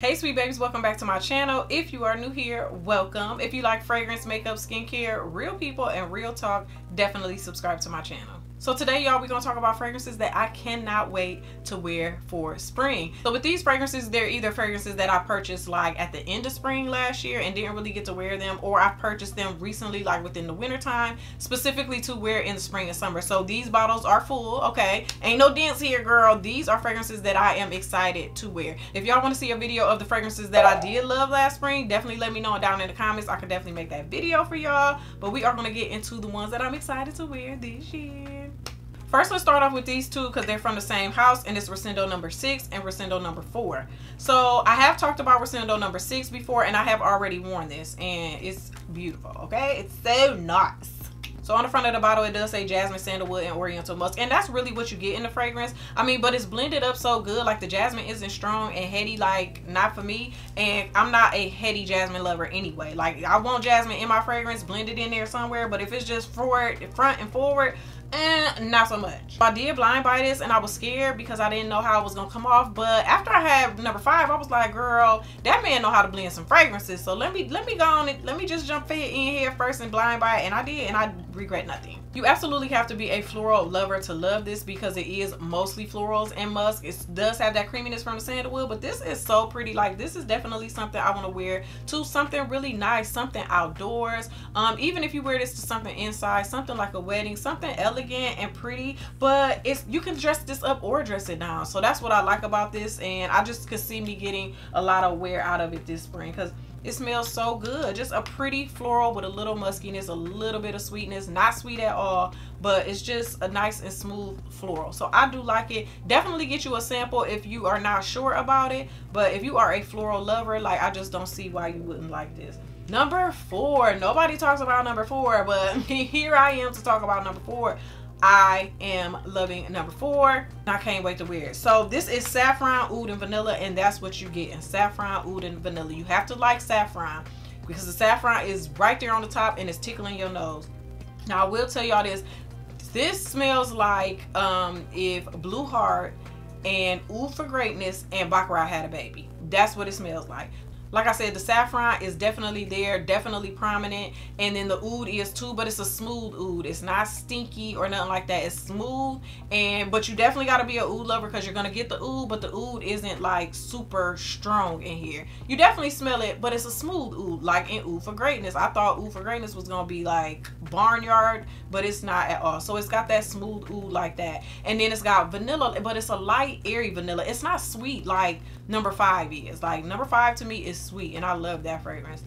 Hey sweet babies, welcome back to my channel. If you are new here, welcome. If you like fragrance, makeup, skincare, real people and real talk, definitely subscribe to my channel. So today y'all, we're gonna talk about fragrances that I cannot wait to wear for spring. So with these fragrances, they're either fragrances that I purchased like at the end of spring last year and didn't really get to wear them, or I purchased them recently like within the winter time specifically to wear in the spring and summer. So these bottles are full, okay? Ain't no dents here, girl. These are fragrances that I am excited to wear. If y'all want to see a video of the fragrances that I did love last spring, definitely let me know down in the comments. I could definitely make that video for y'all, but we are going to get into the ones that I'm excited to wear this year. First, let's start off with these two because they're from the same house, and it's Rosendo number 6 and Rosendo number 4. So I have talked about Rosendo number 6 before, and I have already worn this, and it's beautiful, okay? It's so nice. So on the front of the bottle, it does say jasmine, sandalwood, and oriental musk. And that's really what you get in the fragrance. I mean, but it's blended up so good. Like the jasmine isn't strong and heady, like not for me. And I'm not a heady jasmine lover anyway. Like I want jasmine in my fragrance, blended in there somewhere. But if it's just forward, front and forward, not so much. I did blind buy this and I was scared because I didn't know how it was gonna come off, but after I had number 5, I was like, girl, that man know how to blend some fragrances, so let me go on it, let me just jump in here first and blind buy it. And I did, and I regret nothing. You absolutely have to be a floral lover to love this because it is mostly florals and musk. It does have that creaminess from the sandalwood, but this is so pretty. Like this is definitely something I want to wear to something really nice, something outdoors. Even if you wear this to something inside, something like a wedding, something elegant and pretty, but it's, you can dress this up or dress it down. So that's what I like about this, and I just could see me getting a lot of wear out of it this spring because it smells so good. Just a pretty floral with a little muskiness, a little bit of sweetness, not sweet at all, but it's just a nice and smooth floral. So I do like it. Definitely get you a sample if you are not sure about it, but if you are a floral lover, like I just don't see why you wouldn't like this. Number 4, nobody talks about number 4, but here I am to talk about number 4. I am loving number 4 and I can't wait to wear it. So this is saffron, oud, and vanilla, and that's what you get in saffron, oud, and vanilla. You have to like saffron because the saffron is right there on the top and it's tickling your nose. Now I will tell y'all this, this smells like if Blue Heart and Oud for Greatness and Baccarat had a baby. That's what it smells like. Like I said, the saffron is definitely there, definitely prominent, and then the oud is too, but it's a smooth oud. It's not stinky or nothing like that. It's smooth, and but you definitely got to be an oud lover because you're going to get the oud, but the oud isn't like super strong in here. You definitely smell it, but it's a smooth oud, like in Oud for Greatness. I thought Oud for Greatness was going to be like barnyard, but it's not at all. So it's got that smooth oud like that, and then it's got vanilla, but it's a light, airy vanilla. It's not sweet like number 5 is. Like number 5 to me is sweet, and I love that fragrance,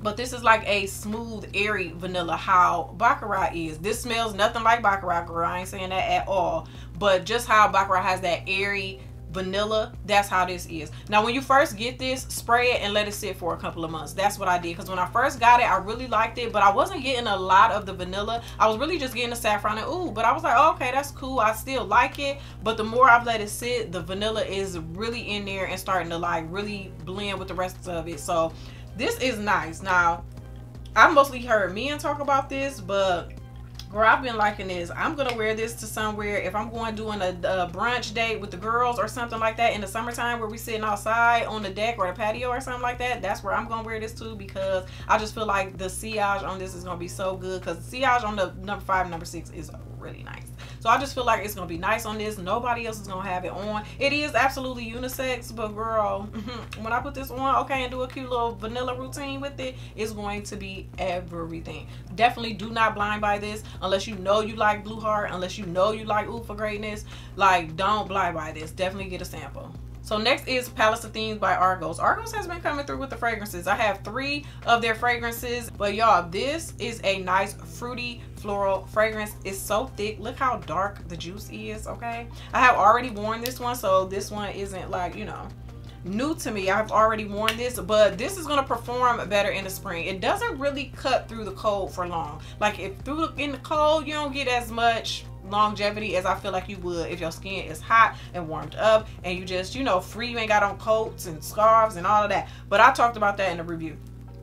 but this is like a smooth, airy vanilla, how Baccarat is. This smells nothing like Baccarat, girl, I ain't saying that at all, but just how Baccarat has that airy vanilla, that's how this is. Now when you first get this, spray it and let it sit for a couple of months. That's what I did because when I first got it, I really liked it, but I wasn't getting a lot of the vanilla. I was really just getting the saffron and oud, but I was like, oh, okay, that's cool, I still like it, but the more I've let it sit, the vanilla is really in there and starting to like really blend with the rest of it. So this is nice. Now I mostly heard men talk about this, but girl, I've been liking this. I'm gonna wear this to somewhere. If I'm going doing a brunch date with the girls or something like that in the summertime where we sitting outside on the deck or the patio or something like that, that's where I'm gonna wear this to because I just feel like the sillage on this is gonna be so good because the sillage on the number 5 and number 6 is really nice. So I just feel like it's gonna be nice on this. Nobody else is gonna have it on. It is absolutely unisex, but girl, when I put this on, okay, and do a cute little vanilla routine with it, it's going to be everything. Definitely do not blind buy this unless you know you like Blue Heart, unless you know you like Oud for Greatness. Like, don't blind buy this. Definitely get a sample. So next is Pallas Athena by Argos. Argos has been coming through with the fragrances. I have 3 of their fragrances, but y'all, this is a nice fruity floral fragrance. It's so thick. Look how dark the juice is, okay? I have already worn this one, so this one isn't like, you know, new to me. I've already worn this, but this is going to perform better in the spring. It doesn't really cut through the cold for long. Like if in the cold, you don't get as much longevity as I feel like you would if your skin is hot and warmed up and you just, you know, free, you ain't got on coats and scarves and all of that, but I talked about that in the review.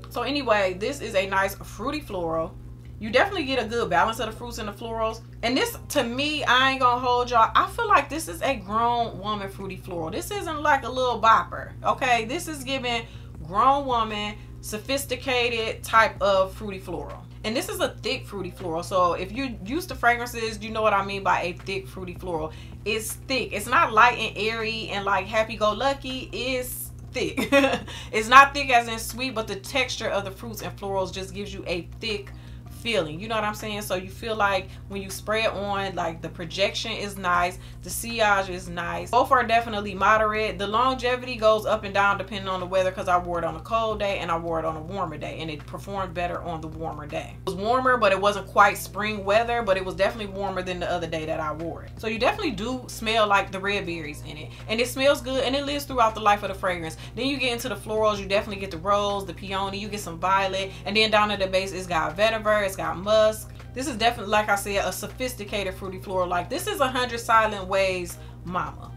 So anyway, this is a nice fruity floral. You definitely get a good balance of the fruits and the florals. And this, to me, I ain't gonna hold y'all, I feel like this is a grown woman fruity floral. This isn't like a little bopper, okay? This is giving grown woman, sophisticated type of fruity floral. And this is a thick fruity floral. So if you're used to fragrances, you know what I mean by a thick fruity floral. It's thick. It's not light and airy and like happy-go-lucky. It's thick. It's not thick as in sweet, but the texture of the fruits and florals just gives you a thick feeling, you know what I'm saying? So you feel like when you spray it on, like the projection is nice, the sillage is nice. Both are definitely moderate. The longevity goes up and down depending on the weather, because I wore it on a cold day and I wore it on a warmer day, and it performed better on the warmer day. It was warmer, but it wasn't quite spring weather, but it was definitely warmer than the other day that I wore it. So you definitely do smell like the red berries in it, and it smells good, and it lives throughout the life of the fragrance. Then you get into the florals, you definitely get the rose, the peony, you get some violet, and then down at the base it's got vetiver, it's got musk. This is definitely, like I said, a sophisticated fruity floral. Like, this is 100 Silent Ways mama.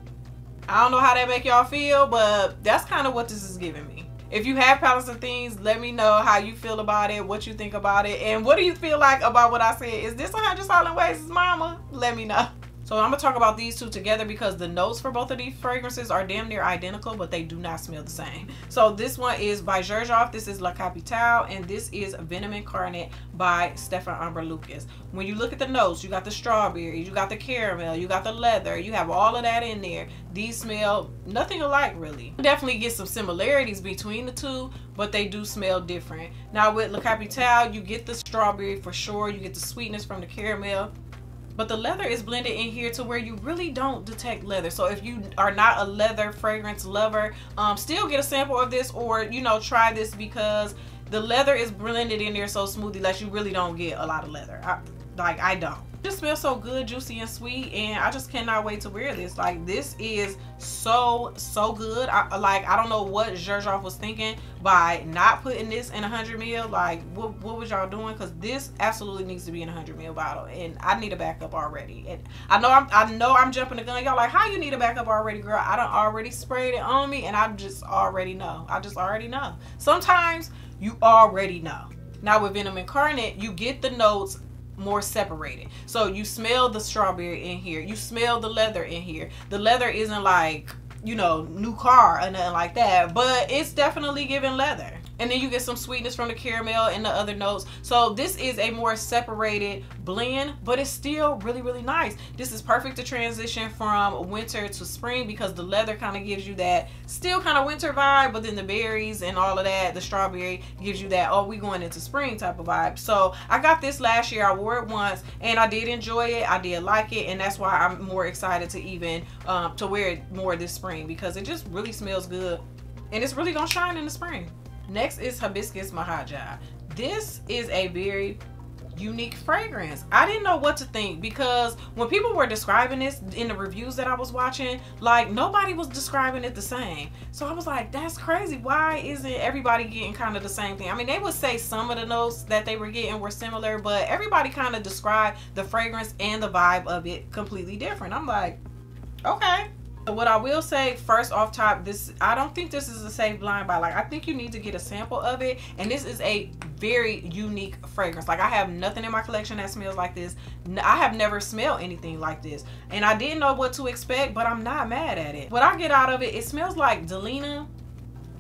I don't know how that make y'all feel, but that's kind of what this is giving me. If you have Pallas Athena, let me know how you feel about it, what you think about it, and what do you feel like about what I said. Is this 100 Silent Ways mama? Let me know. So I'm gonna talk about these two together because the notes for both of these fragrances are damn near identical, but they do not smell the same. So this one is by Xerjoff, this is La Capitale, and this is Venom Incarnate by Stephane Humber Lucas. When you look at the notes, you got the strawberry, you got the caramel, you got the leather, you have all of that in there. These smell nothing alike, really. Definitely get some similarities between the two, but they do smell different. Now with La Capitale, you get the strawberry for sure, you get the sweetness from the caramel, but the leather is blended in here to where you really don't detect leather. So if you are not a leather fragrance lover, still get a sample of this, or, you know, try this, because the leather is blended in there so smoothly that you really don't get a lot of leather. I don't. It just smells so good, juicy and sweet, and I just cannot wait to wear this. Like, this is so good. I don't know what Xerjoff was thinking by not putting this in 100 ml. Like, what was y'all doing? Because this absolutely needs to be in a 100 ml bottle, and I need a backup already. And I know I'm jumping the gun. Y'all like, how you need a backup already, girl? I done already sprayed it on me, and I just already know. I just already know. Sometimes you already know. Now with Venom Incarnate, you get the notes more separated. So you smell the strawberry in here, you smell the leather in here. The leather isn't like, you know, new car or nothing like that, but it's definitely giving leather. And then you get some sweetness from the caramel and the other notes. So this is a more separated blend, but it's still really, really nice. This is perfect to transition from winter to spring, because the leather kind of gives you that still kind of winter vibe, but then the berries and all of that, the strawberry gives you that, oh, we going into spring type of vibe. So I got this last year. I wore it once and I did enjoy it. I did like it, and that's why I'm more excited to even to wear it more this spring, because it just really smells good, and it's really gonna shine in the spring. Next is Hibiscus Mahajad. This is a very unique fragrance. I didn't know what to think, because when people were describing this in the reviews that I was watching, like, nobody was describing it the same. So I was like, that's crazy. Why isn't everybody getting kind of the same thing? I mean, they would say some of the notes that they were getting were similar, but everybody kind of described the fragrance and the vibe of it completely different. I'm like, okay. What I will say first off top, this, I don't think this is a safe blind buy. Like, I think you need to get a sample of it, and this is a very unique fragrance. Like, I have nothing in my collection that smells like this. I have never smelled anything like this, and I didn't know what to expect, but I'm not mad at it. What I get out of it, it smells like Delina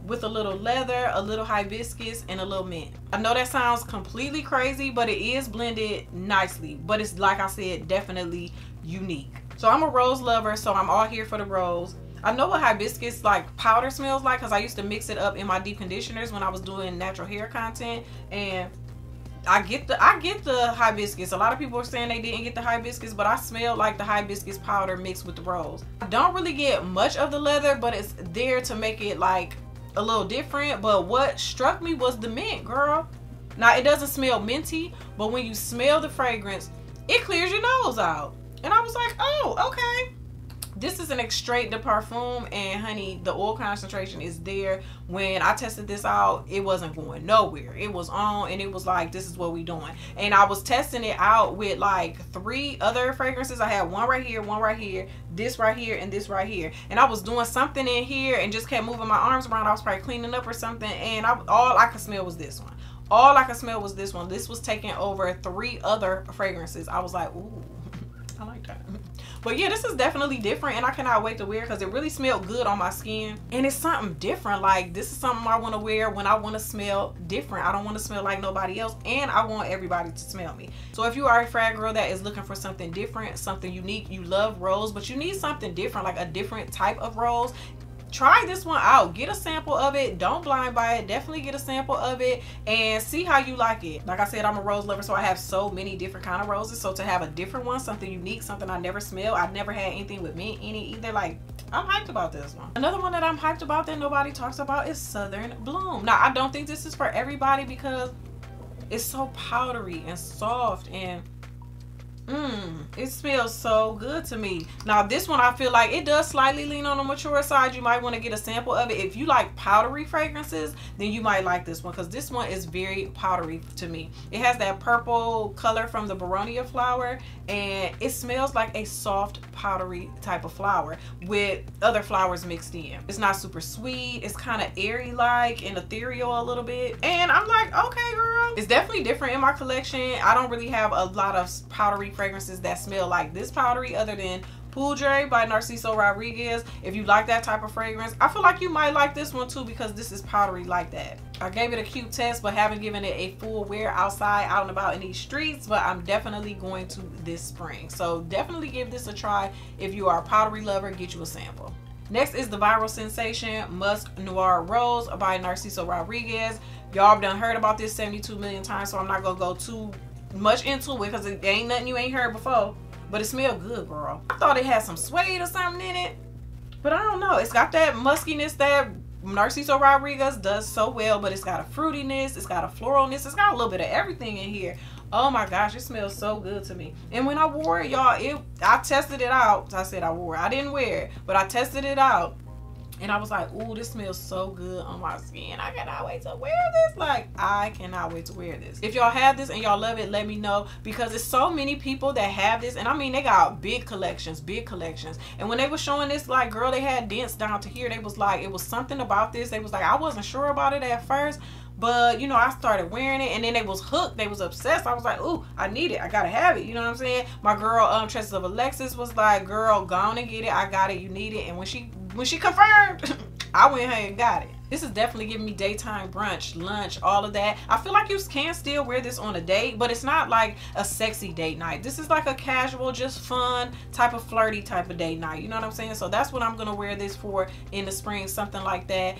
with a little leather, a little hibiscus, and a little mint. I know that sounds completely crazy, but it is blended nicely, but it's, like I said, definitely unique. So I'm a rose lover, so I'm all here for the rose. I know what hibiscus like powder smells like, because I used to mix it up in my deep conditioners when I was doing natural hair content, and I get the hibiscus. A lot of people are saying they didn't get the hibiscus, but I smell like the hibiscus powder mixed with the rose. I don't really get much of the leather, but it's there to make it like a little different. But what struck me was the mint, girl. Now, it doesn't smell minty, but when you smell the fragrance, it clears your nose out. And I was like, oh, okay. This is an extrait de parfum, and honey, the oil concentration is there. When I tested this out, it wasn't going nowhere. It was on, and it was like, this is what we doing. And I was testing it out with like 3 other fragrances. I had one right here, one right here, this right here, and this right here. And I was doing something in here and just kept moving my arms around. I was probably cleaning up or something, and all I could smell was this one. All I could smell was this one. This was taking over 3 other fragrances. I was like, ooh, I like that. But yeah, this is definitely different, and I cannot wait to wear it because it really smelled good on my skin. And it's something different. Like, this is something I want to wear when I want to smell different. I don't want to smell like nobody else, and I want everybody to smell me. So if you are a frag girl that is looking for something different, something unique, you love rose, but you need something different, like a different type of rose, try this one out. Get a sample of it. Don't blind buy it. Definitely get a sample of it and see how you like it. Like I said, I'm a rose lover, so I have so many different kind of roses. So to have a different one, something unique, something I never smell. I never had anything with mint in it either. Like, I'm hyped about this one. Another one that I'm hyped about that nobody talks about is Southern Bloom. Now, I don't think this is for everybody because it's so powdery and soft, and it smells so good to me. Now this one, I feel like it does slightly lean on the mature side. You might want to get a sample of it. If you like powdery fragrances, then you might like this one, because this one is very powdery to me. It has that purple color from the Baronia flower, and it smells like a soft powdery type of flower with other flowers mixed in. It's not super sweet. It's kind of airy like and ethereal a little bit, and I'm like, okay girl, it's definitely different in my collection. I don't really have a lot of powdery fragrances that smell like this powdery, other than Poudre by Narciso Rodriguez. If you like that type of fragrance, I feel like you might like this one too, because this is powdery like that. I gave it a cute test, but haven't given it a full wear outside, out and about in these streets, but I'm definitely going to this spring. So definitely give this a try. If you are a powdery lover, get you a sample. Next is the viral sensation Musk Noir Rose by Narciso Rodriguez. Y'all done heard about this 72 million times, so I'm not gonna go too much into it because it ain't nothing you ain't heard before, but it smelled good, girl. I thought it had some suede or something in it, but I don't know. It's got that muskiness that Narciso Rodriguez does so well, but it's got a fruitiness, it's got a floralness, it's got a little bit of everything in here. Oh my gosh, it smells so good to me. And when I wore it, y'all, I tested it out. I said I wore it, I didn't wear it, but I tested it out, and I was like, ooh, this smells so good on my skin. I cannot wait to wear this. Like, I cannot wait to wear this. If y'all have this and y'all love it, let me know, because there's so many people that have this. And I mean, they got big collections. And when they were showing this, like, girl, they had dents down to here. They was like, it was something about this. They was like, I wasn't sure about it at first, but you know, I started wearing it, and then they was hooked, they was obsessed. I was like, ooh, I need it, I gotta have it, you know what I'm saying? My girl Tresses of Alexis was like, girl, go on and get it, I got it, you need it. And when she confirmed, I went ahead and got it. This is definitely giving me daytime brunch, lunch, all of that. I feel like you can still wear this on a date, but it's not like a sexy date night. This is like a casual, just fun type of flirty type of date night, you know what I'm saying? So that's what I'm gonna wear this for in the spring, something like that.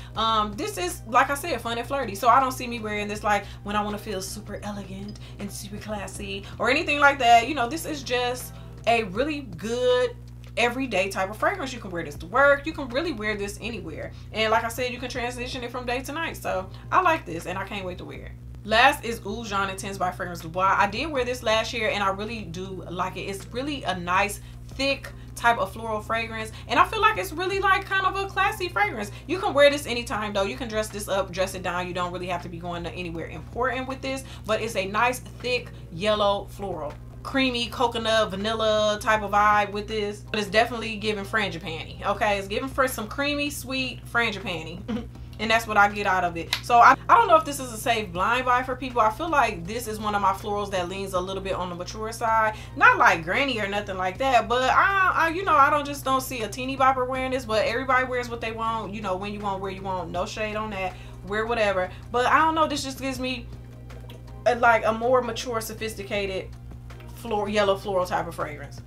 This is, like I said, fun and flirty, so I don't see me wearing this like when I want to feel super elegant and super classy or anything like that. You know, this is just a really good everyday type of fragrance. You can wear this to work, you can really wear this anywhere, and like I said, you can transition it from day to night. So I like this, and I can't wait to wear it. Last is Oud Jaune Intense by Fragrance Dubois. I did wear this last year, and I really do like it. It's really a nice thick type of floral fragrance, and I feel like it's really like kind of a classy fragrance. You can wear this anytime though. You can dress this up, dress it down. You don't really have to be going to anywhere important with this, but it's a nice thick yellow floral, creamy coconut vanilla type of vibe with this, but it's definitely giving frangipani. Okay, it's giving for some creamy sweet frangipani. And that's what I get out of it. So I don't know if this is a safe blind buy for people. I feel like this is one of my florals that leans a little bit on the mature side, not like granny or nothing like that, but I you know, I just don't see a teeny bopper wearing this, but everybody wears what they want, you know, when you want, where you want. No shade on that, wear whatever, but I don't know, this just gives me like a more mature, sophisticated floral, yellow floral type of fragrance.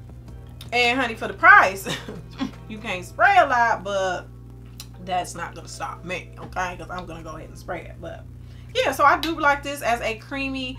And honey, for the price, you can't spray a lot, but that's not gonna stop me, okay, because I'm gonna go ahead and spray it. But yeah, so I do like this as a creamy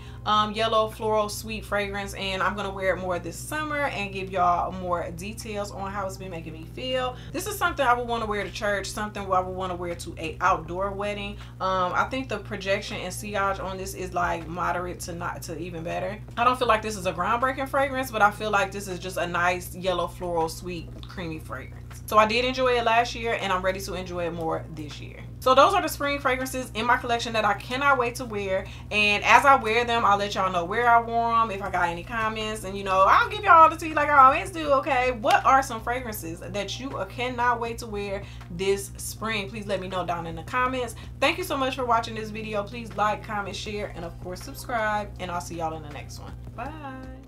yellow floral sweet fragrance, and I'm gonna wear it more this summer and give y'all more details on how it's been making me feel. This is something I would want to wear to church, something I would want to wear to a outdoor wedding. I think the projection and sillage on this is like moderate to not to even better. I don't feel like this is a groundbreaking fragrance, but I feel like this is just a nice yellow floral sweet creamy fragrance. So I did enjoy it last year, and I'm ready to enjoy it more this year. So those are the spring fragrances in my collection that I cannot wait to wear, and as I wear them, I'll let y'all know where I wore them, if I got any comments, and you know, I'll give y'all the tea like I always do, okay? What are some fragrances that you cannot wait to wear this spring? Please let me know down in the comments. Thank you so much for watching this video. Please like, comment, share, and of course subscribe, and I'll see y'all in the next one. Bye!